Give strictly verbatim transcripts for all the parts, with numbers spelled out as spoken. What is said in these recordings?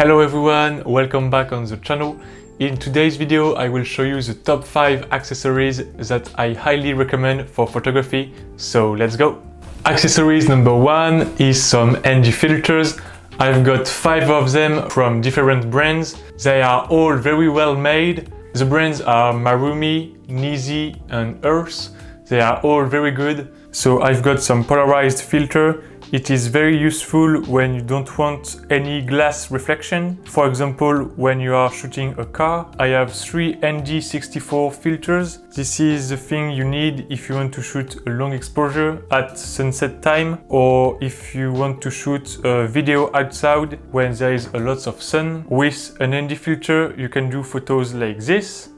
Hello everyone, welcome back on the channel. In today's video I will show you the top five accessories that I highly recommend for photography, so let's go! Accessories number one is some NisiFilters. I've got five of them from different brands. They are all very well made. The brands are Marumi, Nisi and Urth. They are all very good. So I've got some polarized filter. It is very useful when you don't want any glass reflection. For example, when you are shooting a car, I have three N D sixty-four filters. This is the thing you need if you want to shoot a long exposure at sunset time, or if you want to shoot a video outside when there is a lot of sun. With an N D filter, you can do photos like this.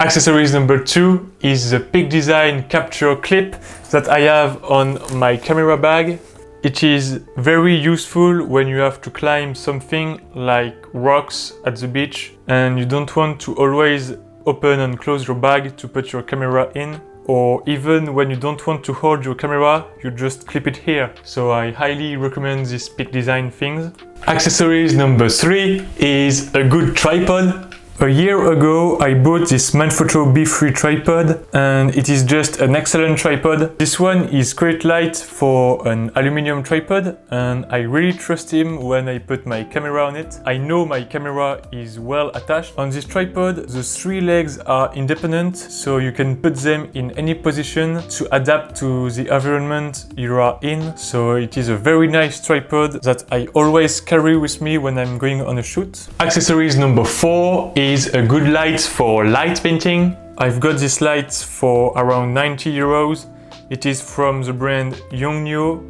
Accessories number two is the Peak Design capture clip that I have on my camera bag. It is very useful when you have to climb something like rocks at the beach and you don't want to always open and close your bag to put your camera in, or even when you don't want to hold your camera, you just clip it here. So I highly recommend this Peak Design things. Accessories number three is a good tripod. A year ago I bought this Manfrotto B three tripod and it is just an excellent tripod. This one is quite light for an aluminium tripod and I really trust him when I put my camera on it. I know my camera is well attached. On this tripod the three legs are independent, so you can put them in any position to adapt to the environment you are in. So it is a very nice tripod that I always carry with me when I'm going on a shoot. Accessories number four is is a good light for light painting. I've got this light for around ninety euros. It is from the brand Yongnuo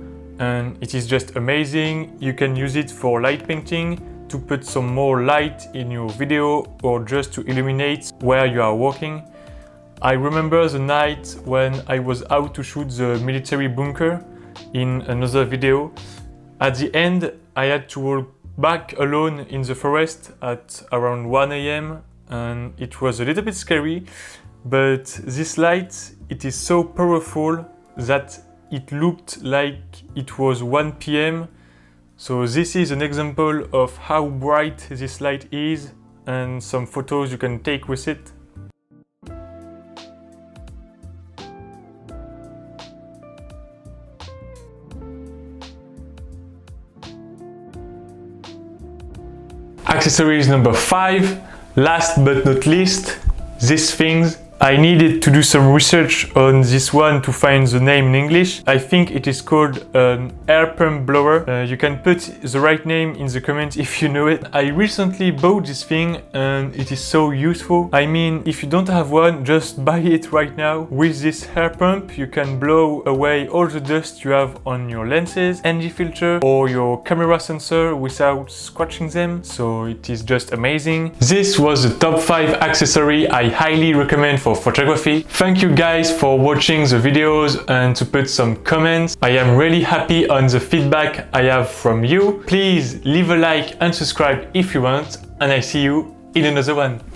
and it is just amazing. You can use it for light painting to put some more light in your video or just to illuminate where you are walking. I remember the night when I was out to shoot the military bunker in another video. At the end, I had to walk back alone in the forest at around one A M and it was a little bit scary, but this light, it is so powerful that it looked like it was one P M So this is an example of how bright this light is and some photos you can take with it. Accessories number five, last but not least, these things. I needed to do some research on this one to find the name in English. I think it is called an air pump blower. Uh, you can put the right name in the comments if you know it. I recently bought this thing and it is so useful. I mean, if you don't have one, just buy it right now. With this air pump, you can blow away all the dust you have on your lenses, N D filter or your camera sensor without scratching them. So it is just amazing. This was the top five accessory I highly recommend for photography. Thank you guys for watching the videos and to put some comments. I am really happy on the feedback I have from you. Please leave a like and subscribe if you want, and I see you in another one.